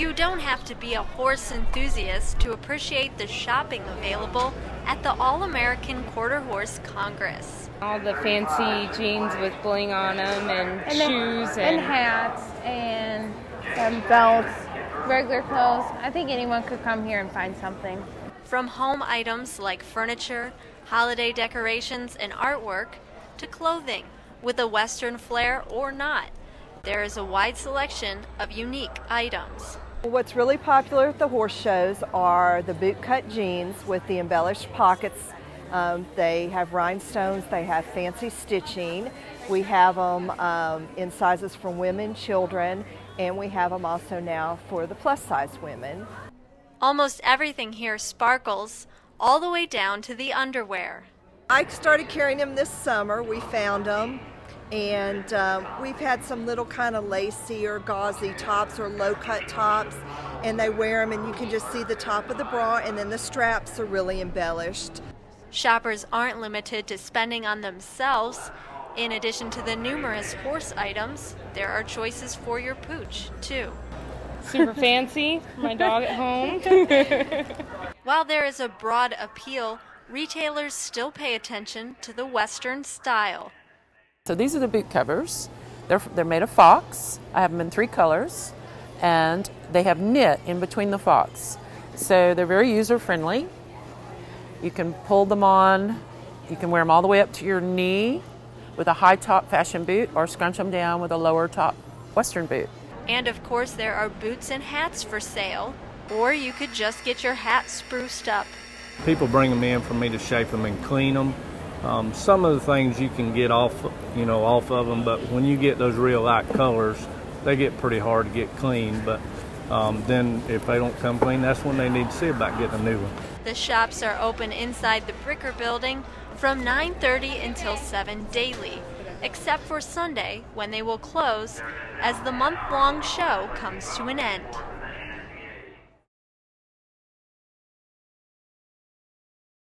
You don't have to be a horse enthusiast to appreciate the shopping available at the All-American Quarter Horse Congress. All the fancy jeans with bling on them and shoes and hats and belts, regular clothes. I think anyone could come here and find something. From home items like furniture, holiday decorations and artwork, to clothing with a Western flair or not, there is a wide selection of unique items. What's really popular at the horse shows are the bootcut jeans with the embellished pockets. They have rhinestones, they have fancy stitching. We have them in sizes for women, children, and we have them also now for the plus size women. Almost everything here sparkles, all the way down to the underwear. I started carrying them this summer. We found them, and we've had some little kind of lacy or gauzy tops or low-cut tops, and they wear them and you can just see the top of the bra, and then the straps are really embellished. Shoppers aren't limited to spending on themselves. In addition to the numerous horse items, there are choices for your pooch, too. Super fancy for my dog at home. While there is a broad appeal, retailers still pay attention to the Western style. So these are the boot covers. They're made of fox. I have them in 3 colors, and they have knit in between the fox. So they're very user-friendly. You can pull them on. You can wear them all the way up to your knee with a high-top fashion boot, or scrunch them down with a lower-top Western boot. And of course, there are boots and hats for sale. Or you could just get your hat spruced up. People bring them in for me to shape them and clean them. Some of the things you can get off of them, but when you get those real light colors, they get pretty hard to get clean. But then if they don't come clean, that's when they need to see about getting a new one. The shops are open inside the Bricker Building from 9:30 until 7 daily, except for Sunday when they will close as the month-long show comes to an end.